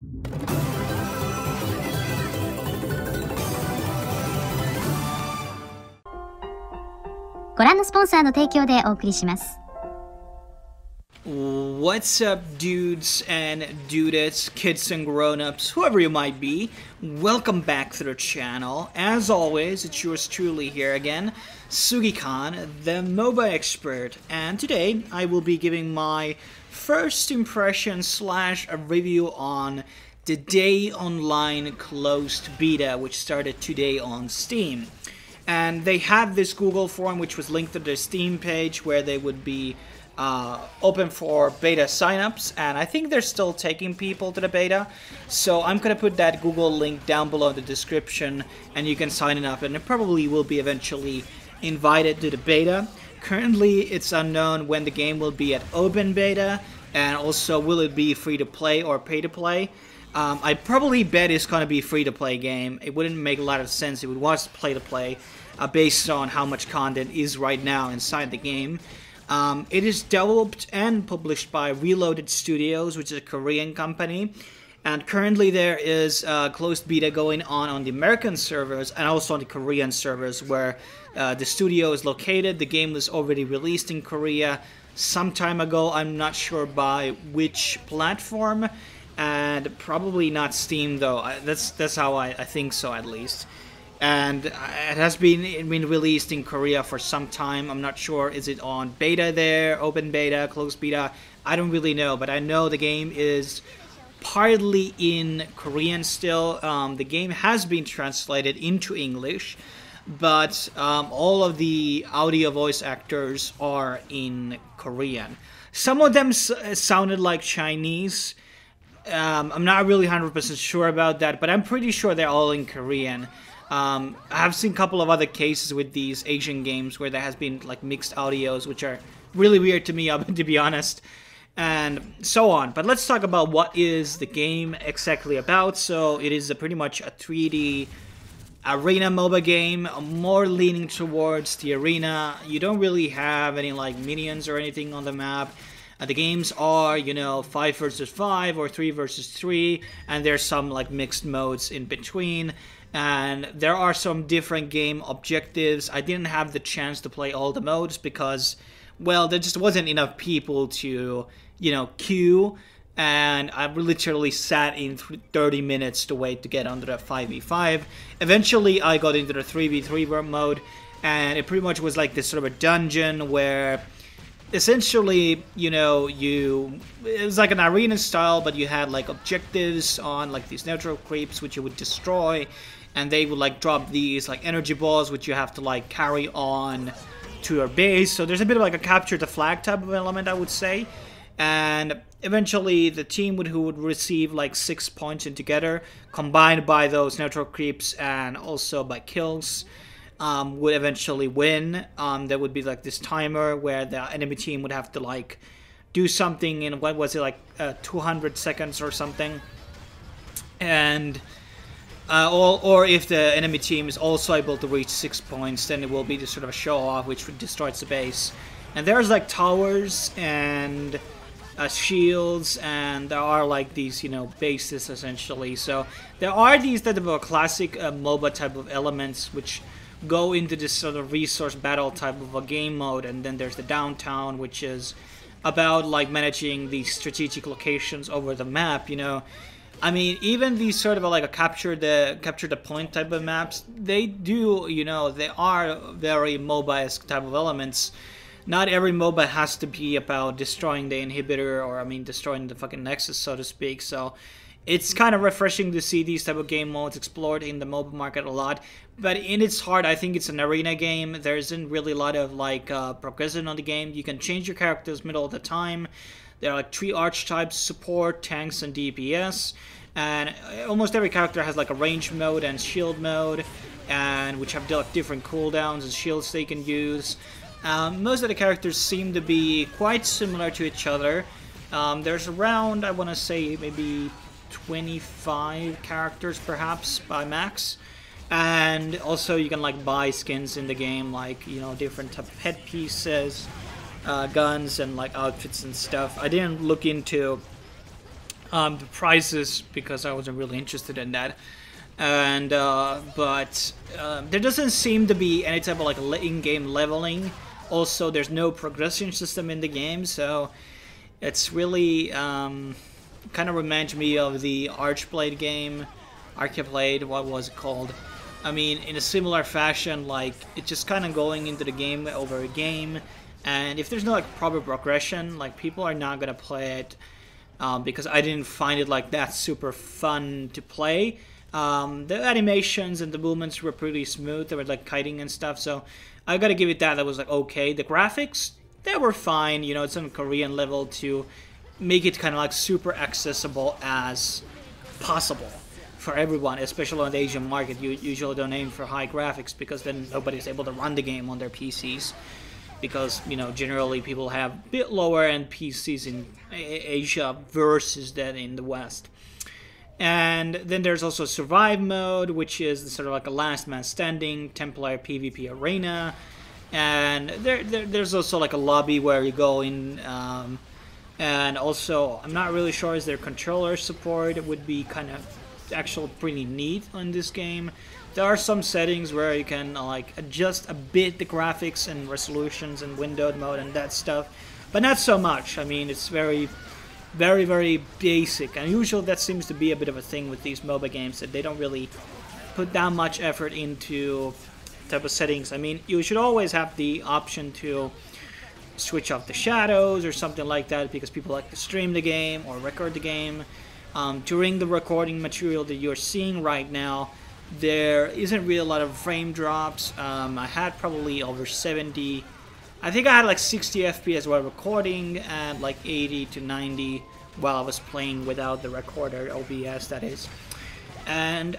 What's up, dudes and dudettes, kids and grown-ups, whoever you might be. Welcome back to the channel. As always, it's yours truly here again, Sugi Khan, the MOBA expert. And today, I will be giving my first impression slash a review on The Day Online Closed Beta, which started today on Steam. And they had this Google form which was linked to their Steam page where they would be open for beta signups, and I think they're still taking people to the beta. So I'm gonna put that Google link down below in the description and you can sign it up, and it probably will be eventually invited to the beta. Currently it's unknown when the game will be at open beta, and also will it be free to play or pay to play. I probably bet it's going to be a free-to-play game. It wouldn't make a lot of sense. It would want to play-to-play based on how much content is right now inside the game. It is developed and published by Reloaded Studios, which is a Korean company. And currently there is closed beta going on the American servers and also on the Korean servers where the studio is located. The game was already released in Korea some time ago. I'm not sure by which platform. And probably not Steam, though. That's how I think so, at least. And it has been released in Korea for some time. I'm not sure, is it on beta there, open beta, closed beta? I don't really know, but I know the game is partly in Korean still. The game has been translated into English, but all of the audio voice actors are in Korean. Some of them sounded like Chinese. I'm not really 100% sure about that, but I'm pretty sure they're all in Korean. I've seen a couple of other cases with these Asian games where there has been like mixed audios, which are really weird to me, to be honest, and so on. But let's talk about what is the game exactly about. So it is pretty much a 3D arena MOBA game, more leaning towards the arena. You don't really have any like minions or anything on the map. The games are, you know, 5 versus 5 or 3 versus 3, and there's some like mixed modes in between, and there are some different game objectives. I didn't have the chance to play all the modes because, well, there just wasn't enough people to, you know, queue, and I literally sat in 30 minutes to wait to get onto the 5v5. Eventually, I got into the 3v3 mode, and it pretty much was like this sort of a dungeon where essentially, you know, it was like an arena style, but you had like objectives on like these natural creeps which you would destroy, and they would like drop these like energy balls which you have to like carry on to your base. So there's a bit of like a capture the flag type of element, I would say. And eventually the team who would receive like 6 points in together, combined by those natural creeps and also by kills, would eventually win. There would be like this timer where the enemy team would have to like do something in, what was it, like 200 seconds or something, and or if the enemy team is also able to reach 6 points, then it will be just sort of a show off which destroys the base. And there's like towers and shields, and there are like these, you know, bases essentially. So there are these type of classic MOBA type of elements which go into this sort of resource battle type of a game mode. And then there's the downtown, which is about like managing these strategic locations over the map. You know, I mean, even these sort of like a capture the point type of maps, they do, you know, they are very MOBA-esque type of elements. Not every MOBA has to be about destroying the inhibitor, or I mean destroying the fucking nexus, so to speak. So it's kind of refreshing to see these type of game modes explored in the MOBA market a lot. But in its heart, I think it's an arena game. There isn't really a lot of like progression on the game. You can change your characters middle of the time. There are like 3 archetypes: support, tanks, and DPS. And almost every character has like a range mode and shield mode, and which have like different cooldowns and shields they can use. Most of the characters seem to be quite similar to each other. There's around, I want to say, maybe 25 characters perhaps by max, and also you can like buy skins in the game, like, you know, different type of head pieces, guns, and like outfits and stuff. I didn't look into the prices, because I wasn't really interested in that. And there doesn't seem to be any type of like in-game leveling. Also, there's no progression system in the game, so it's really kind of reminds me of the Archblade game, Archblade, what was it called? I mean, in a similar fashion, like, it's just kind of going into the game over a game, and if there's no like proper progression, like, people are not gonna play it, because I didn't find it like that super fun to play. The animations and the movements were pretty smooth. They were like kiting and stuff, so I gotta give it that. That was like okay. The graphics, they were fine. You know, it's on Korean level to make it kind of like super accessible as possible for everyone, especially on the Asian market. You usually don't aim for high graphics because then nobody's able to run the game on their PCs, because, you know, generally people have a bit lower end PCs in Asia versus that in the West. And then there's also survive mode, which is sort of like a last man standing Templar PvP arena, and there's also like a lobby where you go in, and also I'm not really sure is there controller support. It would be kind of actually pretty neat on this game. There are some settings where you can like adjust a bit the graphics and resolutions and windowed mode and that stuff, but not so much. I mean, it's very, very basic, and usually that seems to be a bit of a thing with these MOBA games, that they don't really put that much effort into type of settings. I mean, you should always have the option to switch off the shadows or something like that, because people like to stream the game or record the game. During the recording material that you're seeing right now, there isn't really a lot of frame drops. I had probably over 70. I think I had like 60 FPS while recording and like 80 to 90 while I was playing without the recorder, OBS that is. And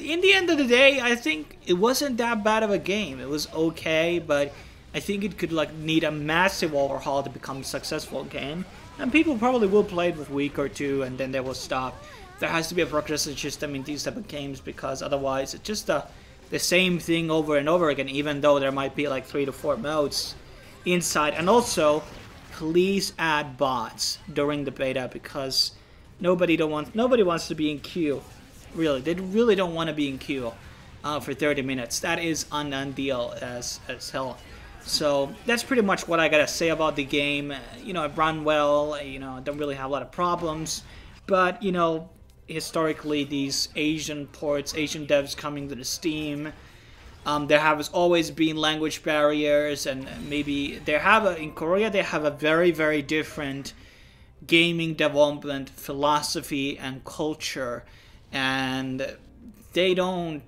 in the end of the day, I think it wasn't that bad of a game. It was okay, but I think it could like need a massive overhaul to become a successful game. And people probably will play it for a week or two and then they will stop. There has to be a progression system in these type of games, because otherwise it's just the same thing over and over again, even though there might be like 3 to 4 modes inside. And also, please add bots during the beta, because nobody wants to be in queue. Really, they really don't want to be in queue for 30 minutes. That is an undeal as hell. So that's pretty much what I gotta say about the game. You know, it ran well. You know, I don't really have a lot of problems, but, you know, historically these Asian ports, Asian devs coming to the Steam, there has always been language barriers, and maybe they have in Korea they have a very, very different gaming development philosophy and culture, and they don't,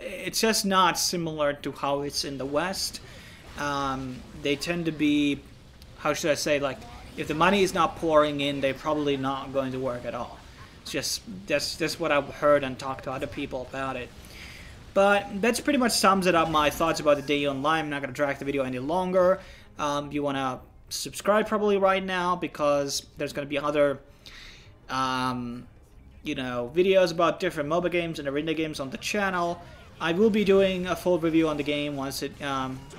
it's just not similar to how it's in the West. They tend to be, how should I say, like, if the money is not pouring in, they're probably not going to work at all. It's just that's what I've heard and talked to other people about it. But that's pretty much sums it up, my thoughts about The Day Online. I'm not going to drag the video any longer. You want to subscribe probably right now, because there's going to be other, you know, videos about different MOBA games and arena games on the channel. I will be doing a full review on the game once it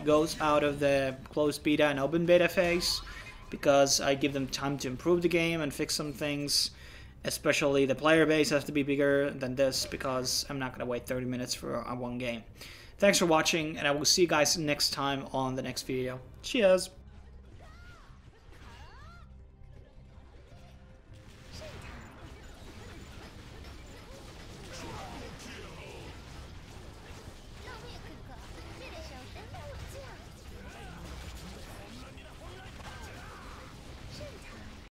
goes out of the closed beta and open beta phase, because I give them time to improve the game and fix some things. Especially the player base has to be bigger than this, because I'm not going to wait 30 minutes for one game. Thanks for watching, and I will see you guys next time on the next video. Cheers!